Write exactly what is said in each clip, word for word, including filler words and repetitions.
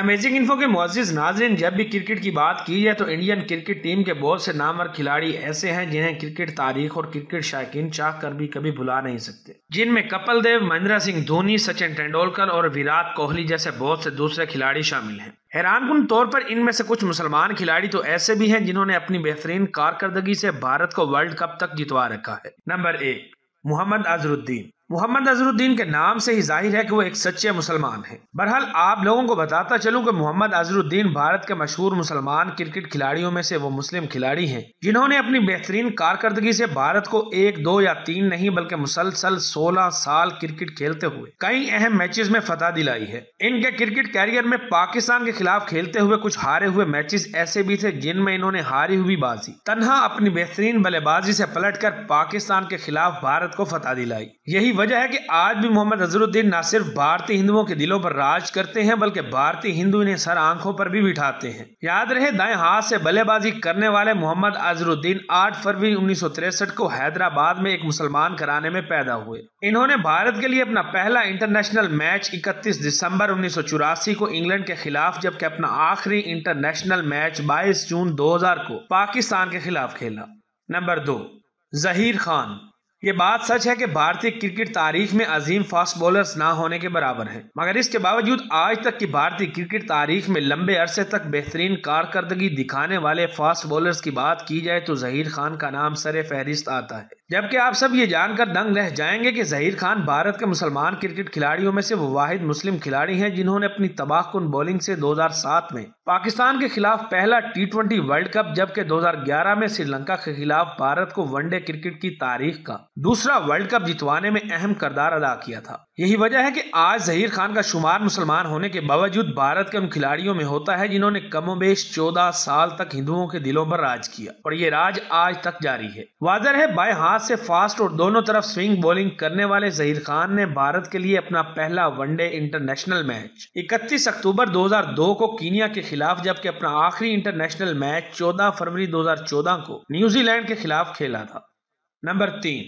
Amazing info के मुअज़्ज़िज़ नाज़रीन, जब भी क्रिकेट की बात की जाए तो इंडियन क्रिकेट टीम के बहुत से नामवर खिलाड़ी ऐसे हैं जिन्हें क्रिकेट तारीख और क्रिकेट शायकीन चाह कर भी कभी भुला नहीं सकते, जिनमें कपिल देव, महेंद्र सिंह धोनी, सचिन तेंदुलकर और विराट कोहली जैसे बहुत से दूसरे खिलाड़ी शामिल हैं। हैरानकुन तौर पर इनमें से कुछ मुसलमान खिलाड़ी तो ऐसे भी हैं जिन्होंने अपनी बेहतरीन कारकर्दगी से भारत को वर्ल्ड कप तक जितवा रखा है। नंबर एक, मोहम्मद अजहरुद्दीन। मोहम्मद अजहरुद्दीन के नाम से ही जाहिर है कि वो एक सच्चे मुसलमान हैं। बहरहाल आप लोगों को बताता चलूं कि मोहम्मद अजहरुद्दीन भारत के मशहूर मुसलमान क्रिकेट खिलाड़ियों में से वो मुस्लिम खिलाड़ी हैं जिन्होंने अपनी बेहतरीन कारकर्दगी से भारत को एक, दो या तीन नहीं बल्कि मुसलसल सोलह साल क्रिकेट खेलते हुए कई अहम मैचेस में फतह दिलाई है। इनके क्रिकेट कैरियर में पाकिस्तान के खिलाफ खेलते हुए कुछ हारे हुए मैचेस ऐसे भी थे जिनमें इन्होंने हारी हुई बाजी तन्हा अपनी बेहतरीन बल्लेबाजी से पलटकर पाकिस्तान के खिलाफ भारत को फतह दिलाई। यही वजह है कि आज भी मोहम्मद अजहरुद्दीन न सिर्फ भारतीय हिंदुओं के दिलों पर राज करते हैं बल्कि भारतीय हिंदू इन्हें सर आंखों पर भी बिठाते हैं। याद रहे, दाएं हाथ से बल्लेबाजी करने वाले मोहम्मद अजहरुद्दीन आठ फरवरी उन्नीस सौ तिरसठ को हैदराबाद में एक मुसलमान घराने में पैदा हुए। इन्होंने भारत के लिए अपना पहला इंटरनेशनल मैच इकतीस दिसंबर उन्नीस सौ चौरासी को इंग्लैंड के खिलाफ, जबकि अपना आखिरी इंटरनेशनल मैच बाईस जून दो हज़ार को पाकिस्तान के खिलाफ खेला। नंबर दो, ज़हीर खान। ये बात सच है कि भारतीय क्रिकेट तारीख में अजीम फास्ट बॉलर्स ना होने के बराबर हैं, मगर इसके बावजूद आज तक की भारतीय क्रिकेट तारीख में लंबे अरसे तक बेहतरीन कारकर्दगी दिखाने वाले फास्ट बॉलर्स की बात की जाए तो ज़हीर खान का नाम सरे फहरिस्त आता है। जबकि आप सब ये जानकर दंग रह जाएंगे कि ज़हीर खान भारत के मुसलमान क्रिकेट खिलाड़ियों में से वो वाहिद मुस्लिम खिलाड़ी हैं जिन्होंने अपनी तबाहकुन बॉलिंग से दो हज़ार सात में पाकिस्तान के खिलाफ पहला टी ट्वेंटी वर्ल्ड कप, जबकि दो हज़ार ग्यारह में श्रीलंका के खिलाफ भारत को वनडे क्रिकेट की तारीख का दूसरा वर्ल्ड कप जितवाने में अहम किरदार अदा किया था। यही वजह है कि आज ज़हीर खान का शुमार मुसलमान होने के बावजूद भारत के उन खिलाड़ियों में होता है जिन्होंने कमोबेश चौदह साल तक हिंदुओं के दिलों पर राज किया और ये राज आज तक जारी है। वाज़ह है, बाएं हाथ से फास्ट और दोनों तरफ स्विंग बॉलिंग करने वाले ज़हीर खान ने भारत के लिए अपना पहला वनडे इंटरनेशनल मैच इकतीस अक्टूबर दो हज़ार दो को कीनिया के खिलाफ, जबकि अपना आखिरी इंटरनेशनल मैच चौदह फरवरी दो हज़ार चौदह को न्यूजीलैंड के खिलाफ खेला था। नंबर तीन,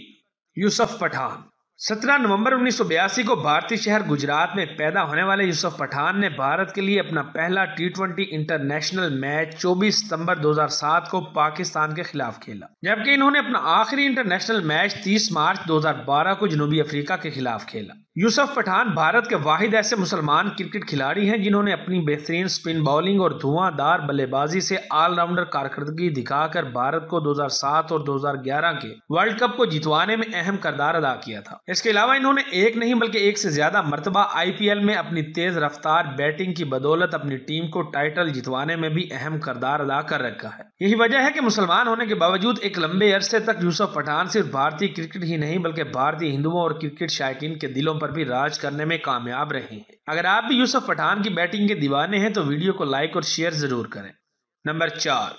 यूसुफ पठान। सत्रह नवंबर उन्नीस सौ बयासी को भारतीय शहर गुजरात में पैदा होने वाले यूसुफ पठान ने भारत के लिए अपना पहला टी ट्वेंटी इंटरनेशनल मैच चौबीस सितंबर दो हज़ार सात को पाकिस्तान के खिलाफ खेला, जबकि इन्होंने अपना आखिरी इंटरनेशनल मैच तीस मार्च दो हज़ार बारह को जनूबी अफ्रीका के खिलाफ खेला। यूसुफ पठान भारत के वाहिद ऐसे मुसलमान क्रिकेट खिलाड़ी हैं जिन्होंने अपनी बेहतरीन स्पिन बॉलिंग और धुआंधार बल्लेबाजी से ऑलराउंडर कारकर्दगी दिखाकर भारत को दो हज़ार सात और दो हज़ार ग्यारह के वर्ल्ड कप को जितवाने में अहम किरदार अदा किया था। इसके अलावा इन्होंने एक नहीं बल्कि एक से ज्यादा मर्तबा आईपीएल में अपनी तेज रफ्तार बैटिंग की बदौलत अपनी टीम को टाइटल जितवाने में भी अहम किरदार अदा कर रखा है। यही वजह है कि मुसलमान होने के बावजूद एक लंबे अरसे तक यूसुफ पठान सिर्फ भारतीय क्रिकेट ही नहीं बल्कि भारतीय हिंदुओं और क्रिकेट शायकीन के दिलों पर भी राज करने में कामयाब रहे हैं। अगर आप भी यूसुफ पठान की बैटिंग के दीवाने हैं तो वीडियो को लाइक और शेयर जरूर करें। नंबर चार,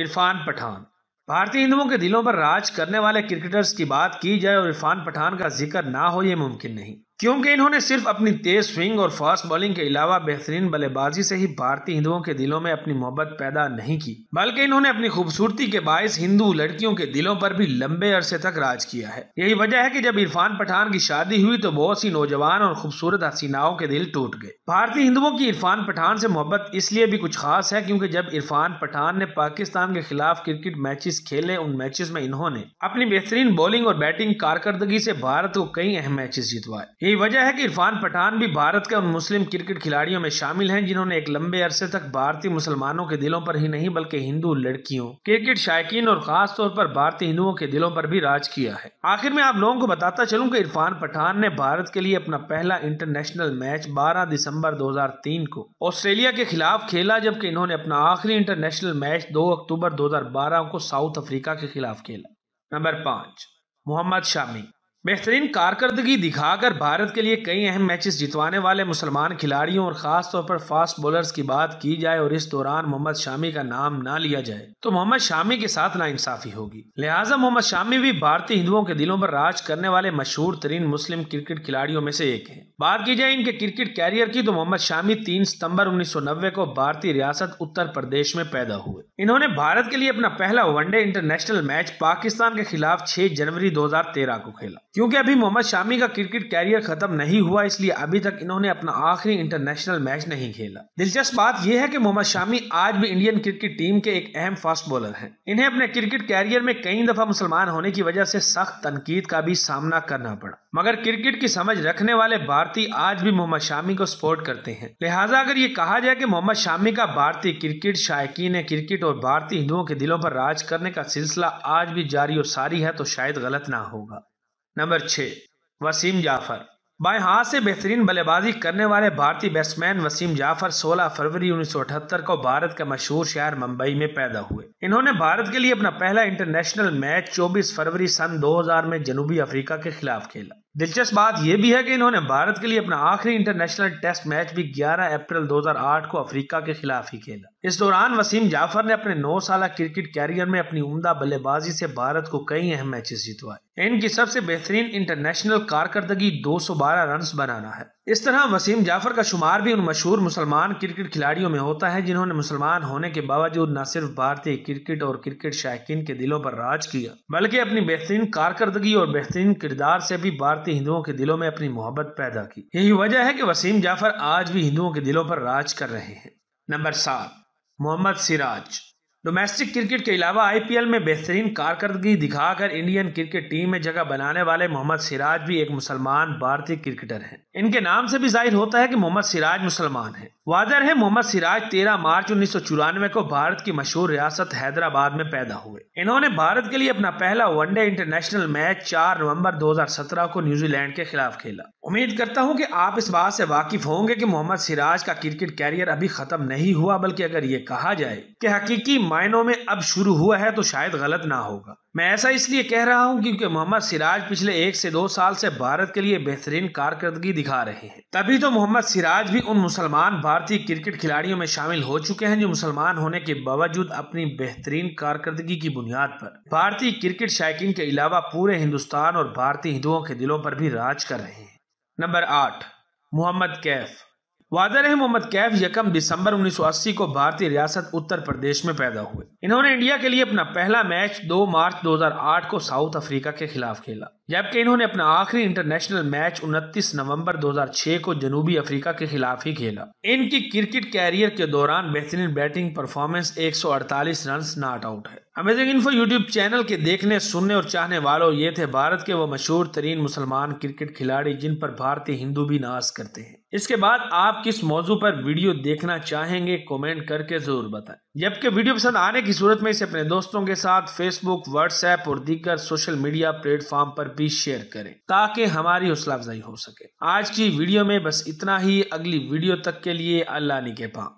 इरफान पठान। भारतीय हिंदुओं के दिलों पर राज करने वाले क्रिकेटर्स की बात की जाए और इरफान पठान का जिक्र ना हो ये मुमकिन नहीं, क्योंकि इन्होंने सिर्फ अपनी तेज स्विंग और फास्ट बॉलिंग के अलावा बेहतरीन बल्लेबाजी से ही भारतीय हिंदुओं के दिलों में अपनी मोहब्बत पैदा नहीं की, बल्कि इन्होंने अपनी खूबसूरती के बायस हिंदू लड़कियों के दिलों पर भी लंबे अरसे तक राज किया है। यही वजह है कि जब इरफान पठान की शादी हुई तो बहुत सी नौजवान और खूबसूरत हसीनाओं के दिल टूट गए। भारतीय हिंदुओं की इरफान पठान से मोहब्बत इसलिए भी कुछ खास है क्योंकि जब इरफान पठान ने पाकिस्तान के खिलाफ क्रिकेट मैचेस खेले, उन मैचेस में इन्होंने अपनी बेहतरीन बॉलिंग और बैटिंग कारकर्दगी से भारत को कई अहम मैचेस जितवाए। यही वजह है कि इरफान पठान भी भारत के उन मुस्लिम क्रिकेट खिलाड़ियों में शामिल हैं जिन्होंने एक लंबे अरसे तक भारतीय मुसलमानों के दिलों पर ही नहीं बल्कि हिंदू लड़कियों, क्रिकेट शायकीन और खास तौर पर भारतीय हिंदुओं के दिलों पर भी राज किया है। आखिर में आप लोगों को बताता चलूं कि इरफान पठान ने भारत के लिए अपना पहला इंटरनेशनल मैच बारह दिसंबर दो हज़ार तीन को ऑस्ट्रेलिया के खिलाफ खेला, जबकि इन्होंने अपना आखिरी इंटरनेशनल मैच दो अक्टूबर दो हज़ार बारह को साउथ अफ्रीका के खिलाफ खेला। नंबर पाँच, मोहम्मद शामी। बेहतरीन कारकर्दगी दिखाकर भारत के लिए कई अहम मैचेस जितवाने वाले मुसलमान खिलाड़ियों और खास तौर पर फास्ट बॉलर्स की बात की जाए और इस दौरान मोहम्मद शामी का नाम ना लिया जाए तो मोहम्मद शामी के साथ नाइंसाफी होगी। लिहाजा मोहम्मद शामी भी भारतीय हिंदुओं के दिलों पर राज करने वाले मशहूर तरीन मुस्लिम क्रिकेट खिलाड़ियों में से एक है। बात की जाए इनके क्रिकेट कैरियर की तो मोहम्मद शामी तीन सितम्बर उन्नीस सौ नब्बे को भारतीय रियासत उत्तर प्रदेश में पैदा हुए। इन्होंने भारत के लिए अपना पहला वनडे इंटरनेशनल मैच पाकिस्तान के खिलाफ छह जनवरी दो हज़ार तेरह को खेला। क्योंकि अभी मोहम्मद शामी का क्रिकेट कैरियर खत्म नहीं हुआ, इसलिए अभी तक इन्होंने अपना आखिरी इंटरनेशनल मैच नहीं खेला। दिलचस्प बात यह है कि मोहम्मद शामी आज भी इंडियन क्रिकेट टीम के एक अहम फास्ट बॉलर हैं। इन्हें अपने क्रिकेट कैरियर में कई दफा मुसलमान होने की वजह से सख्त तनकीद का भी सामना करना पड़ा, मगर क्रिकेट की समझ रखने वाले भारतीय आज भी मोहम्मद शामी को सपोर्ट करते हैं। लिहाजा अगर ये कहा जाए कि मोहम्मद शामी का भारतीय क्रिकेट शायकीन क्रिकेट और भारतीय हिंदुओं के दिलों पर राज करने का सिलसिला आज भी जारी और सारी है तो शायद गलत ना होगा। नंबर छः, वसीम जाफर। बाएं हाथ से बेहतरीन बल्लेबाजी करने वाले भारतीय बैट्समैन वसीम जाफर सोलह फरवरी उन्नीस सौ अठहत्तर को भारत के मशहूर शहर मुंबई में पैदा हुए। इन्होंने भारत के लिए अपना पहला इंटरनेशनल मैच चौबीस फरवरी सन दो हज़ार में जनूबी अफ्रीका के खिलाफ खेला। दिलचस्प बात यह भी है कि इन्होंने भारत के लिए अपना आखिरी इंटरनेशनल टेस्ट मैच भी ग्यारह अप्रैल दो हज़ार आठ को अफ्रीका के खिलाफ ही खेला। इस दौरान वसीम जाफर ने अपने नौ साल क्रिकेट कैरियर में अपनी उम्दा बल्लेबाजी से भारत को कई अहम मैचेस जितवाए। इनकी सबसे बेहतरीन इंटरनेशनल कारकर्दगी दो सौ बारह रन बनाना है। इस तरह वसीम जाफर का शुमार भी उन मशहूर मुसलमान क्रिकेट खिलाड़ियों में होता है जिन्होंने मुसलमान होने के बावजूद न सिर्फ भारतीय क्रिकेट और क्रिकेट शायकीन के दिलों पर राज किया, बल्कि अपनी बेहतरीन कारकर्दगी और बेहतरीन किरदार से भी भारतीय हिंदुओं के दिलों में अपनी मोहब्बत पैदा की। यही वजह है कि वसीम जाफर आज भी हिंदुओं के दिलों पर राज कर रहे हैं। नंबर सात, मोहम्मद सिराज। डोमेस्टिक क्रिकेट के अलावा आईपीएल में बेहतरीन कारकर्दगी दिखाकर इंडियन क्रिकेट टीम में जगह बनाने वाले मोहम्मद सिराज भी एक मुसलमान भारतीय क्रिकेटर हैं। इनके नाम से भी जाहिर होता है कि मोहम्मद सिराज मुसलमान हैं। वाज़र है मोहम्मद सिराज तेरह मार्च उन्नीस सौ चौरानवे को भारत की मशहूर रियासत हैदराबाद में पैदा हुए। इन्होंने भारत के लिए अपना पहला वनडे इंटरनेशनल मैच चार नवंबर दो हज़ार सत्रह को न्यूजीलैंड के खिलाफ खेला। उम्मीद करता हूं कि आप इस बात से वाकिफ होंगे कि मोहम्मद सिराज का क्रिकेट कैरियर अभी खत्म नहीं हुआ, बल्कि अगर ये कहा जाए कि हकीकी मायनों में अब शुरू हुआ है तो शायद गलत ना होगा। मैं ऐसा इसलिए कह रहा हूं क्योंकि मोहम्मद सिराज पिछले एक से दो साल से भारत के लिए बेहतरीन कारकर्दगी दिखा रहे हैं। तभी तो मोहम्मद सिराज भी उन मुसलमान भारतीय क्रिकेट खिलाड़ियों में शामिल हो चुके हैं जो मुसलमान होने के बावजूद अपनी बेहतरीन कारकर्दगी की बुनियाद पर भारतीय क्रिकेट शायकीन के अलावा पूरे हिंदुस्तान और भारतीय हिंदुओं के दिलों पर भी राज कर रहे हैं। नंबर आठ, मोहम्मद कैफ। वाज़र है मोहम्मद कैफ यकम दिसंबर उन्नीस सौ अस्सी को भारतीय रियासत उत्तर प्रदेश में पैदा हुए। इन्होंने इंडिया के लिए अपना पहला मैच दो मार्च दो हज़ार आठ को साउथ अफ्रीका के खिलाफ खेला, जबकि इन्होंने अपना आखिरी इंटरनेशनल मैच उनतीस नवंबर दो हज़ार छह को जनूबी अफ्रीका के खिलाफ ही खेला। इनकी क्रिकेट कैरियर के दौरान बेहतरीन बैटिंग परफॉर्मेंस एक सौ अड़तालीस रन नॉट आउट है। अमेजिंग इन्फो यूट्यूब चैनल के देखने, सुनने और चाहने वालों, ये थे भारत के वो मशहूर तरीन मुसलमान क्रिकेट खिलाड़ी जिन पर भारतीय हिंदू भी नाज करते हैं। इसके बाद आप किस मौजू पर वीडियो देखना चाहेंगे कमेंट करके जरूर बताएं। जबकि वीडियो पसंद आने की सूरत में इसे अपने दोस्तों के साथ फेसबुक, व्हाट्सएप और दीगर सोशल मीडिया प्लेटफॉर्म पर भी शेयर करें ताकि हमारी हौसला अफजाई हो सके। आज की वीडियो में बस इतना ही। अगली वीडियो तक के लिए अल्लाह निगहबान।